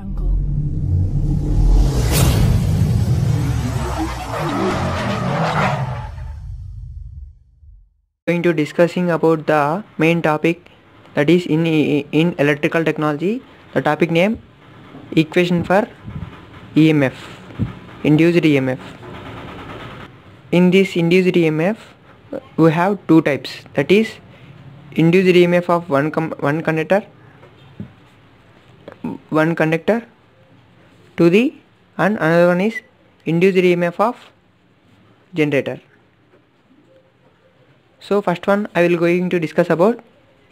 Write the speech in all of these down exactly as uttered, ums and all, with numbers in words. jungle. Going to discussing about the main topic, that is in in electrical technology, the topic name equation for E M F, induced E M F. In this induced E M F, we have two types, that is induced E M F of one com one conductor one conductor to the, and another one is induced E M F of generator. So first one I will going to discuss about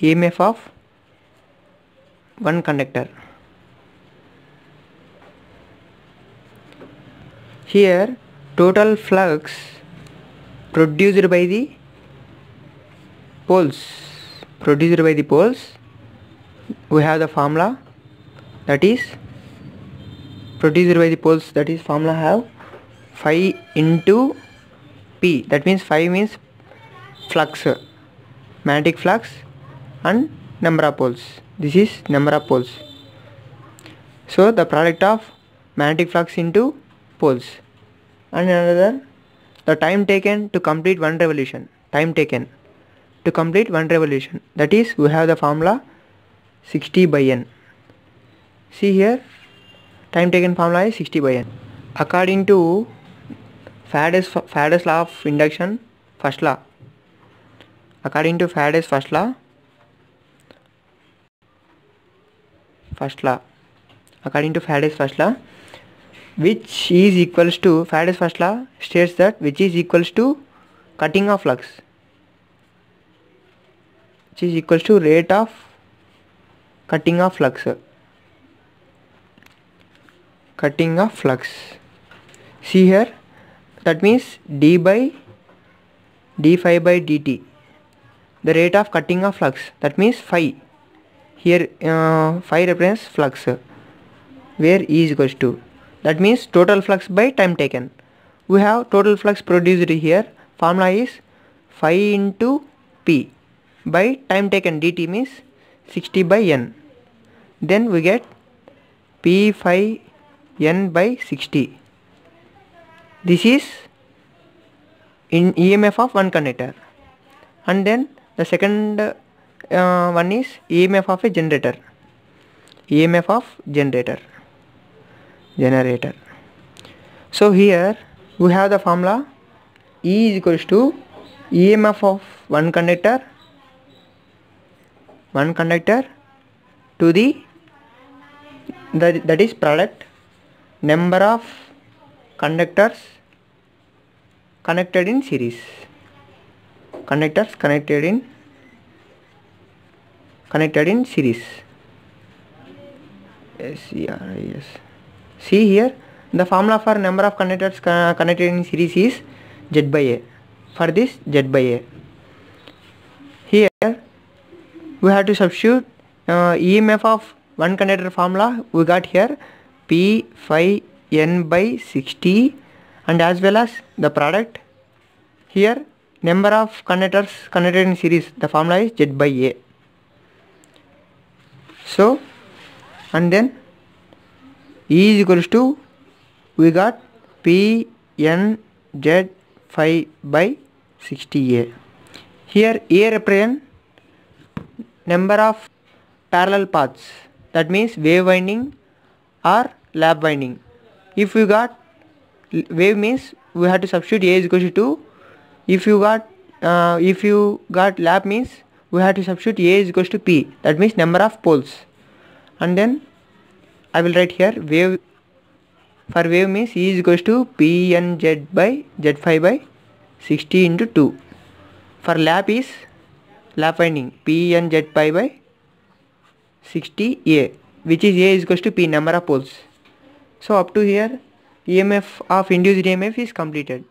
E M F of one conductor. Here total flux produced by the poles produced by the poles we have the formula, that is produced by the poles, that is formula have phi into P, that means phi means flux, magnetic flux, and number of poles. This is number of poles. So the product of magnetic flux into poles. And another, the time taken to complete one revolution, time taken to complete one revolution, that is we have the formula sixty by N. See here, time taken formula is sixty by N. According to Faraday's, Faraday's law of induction, first law, according to Faraday's first law, first law, according to Faraday's first law, which is equals to, Faraday's first law states that which is equals to cutting of flux, which is equals to rate of cutting of flux, cutting of flux. See here, that means d by d phi by dt, the rate of cutting of flux, that means phi. Here uh, phi represents flux, where E is equals to, that means total flux by time taken. We have total flux produced here, formula is phi into P by time taken, dt means sixty by N. Then we get P phi N by sixty. This is in E M F of one conductor. And then the second uh, one is E M F of a generator, E M F of generator generator. So here we have the formula E is equals to E M F of one conductor one conductor to the, that, that is product number of conductors connected in series, conductors connected in connected in series. Yes, see here, the formula for number of conductors connected in series is Z by A. For this Z by A, here we have to substitute uh, E M F of one conductor formula. We got here P phi N by sixty, and as well as the product. Here number of conductors connected in series, the formula is Z by A. So, and then E is equals to, we got P N Z phi by sixty A. Here A represents number of parallel paths, that means wave winding or lap winding. If you got wave means we have to substitute A is equals to two. If you got uh, if you got lap means we have to substitute A is equals to P, that means number of poles. And then I will write here wave, for wave means E is equals to P N Z by Z phi by sixty into two. For lap is lap winding, P N Z phi by sixty A, which is A is equals to P, number of poles. So up to here E M F of induced E M F is completed.